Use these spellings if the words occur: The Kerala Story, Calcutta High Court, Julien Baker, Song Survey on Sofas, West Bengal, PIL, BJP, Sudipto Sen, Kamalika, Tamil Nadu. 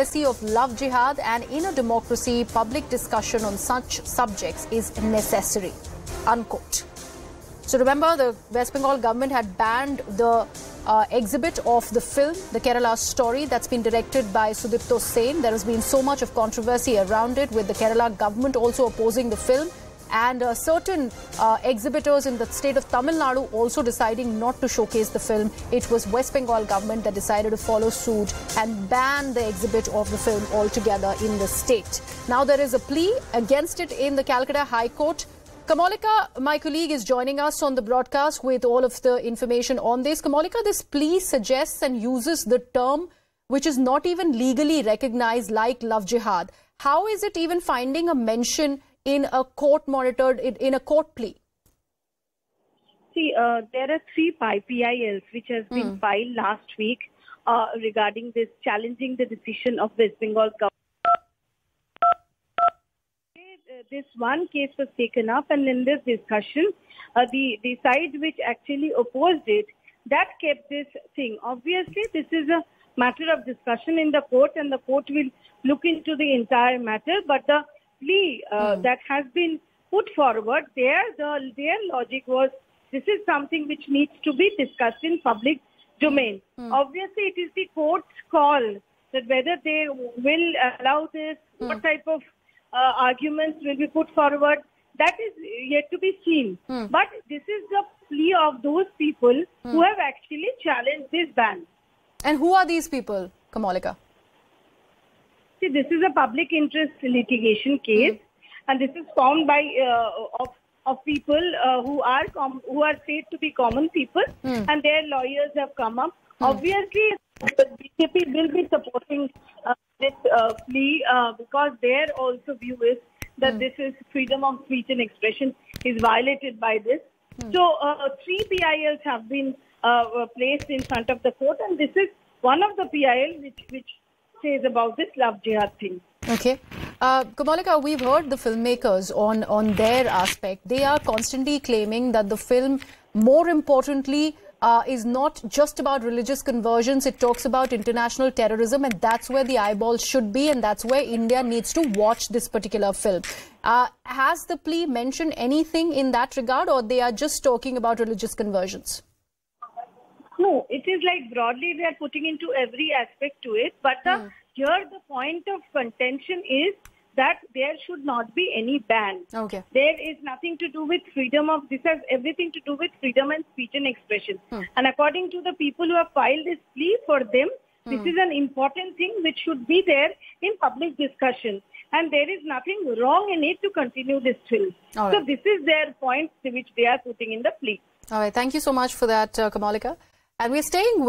controversy of love jihad, and in a democracy, public discussion on such subjects is necessary, unquote. So remember, the West Bengal government had banned the exhibit of the film, The Kerala Story, that's been directed by Sudipto Sen. There has been so much of controversy around it, with the Kerala government also opposing the film, and certain exhibitors in the state of Tamil Nadu also deciding not to showcase the film. It was West Bengal government that decided to follow suit and ban the exhibit of the film altogether in the state. Now there is a plea against it in the Calcutta High Court. Kamalika, my colleague, is joining us on the broadcast with all of the information on this. Kamalika, this plea suggests and uses the term which is not even legally recognized, like love jihad. How is it even finding a mention in a court-monitored, in a court plea? See, there are three PILs which has been filed last week regarding this, challenging the decision of West Bengal government. This one case was taken up, and in this discussion, the side which actually opposed it, that kept this thing. Obviously, this is a matter of discussion in the court, and the court will look into the entire matter, but the plea that has been put forward there, their logic was this is something which needs to be discussed in public domain. Obviously, it is the court's call that whether they will allow this, what type of arguments will be put forward. That is yet to be seen. But this is the plea of those people who have actually challenged this ban. And who are these people, Kamalika? See, this is a public interest litigation case, and this is formed by of people who are said to be common people, and their lawyers have come up. Obviously, the BJP will be supporting this plea because their also view is that this is freedom of speech and expression is violated by this. So three PILs have been placed in front of the court, and this is one of the PIL which says about this love jihad thing. Okay. Kamalika, we've heard the filmmakers on their aspect. They are constantly claiming that the film, more importantly, is not just about religious conversions. It talks about international terrorism, and that's where the eyeballs should be, and that's where India needs to watch this particular film. Has the plea mentioned anything in that regard, or they are just talking about religious conversions? No, it is like broadly they are putting into every aspect to it, but here the point of contention is that there should not be any ban. Okay. There is nothing to do with freedom of, this has everything to do with freedom and speech and expression. And according to the people who have filed this plea, for them, this is an important thing which should be there in public discussion. And there is nothing wrong in it to continue this film. Right. So this is their point which they are putting in the plea. All right. Thank you so much for that, Kamalika. And we're staying with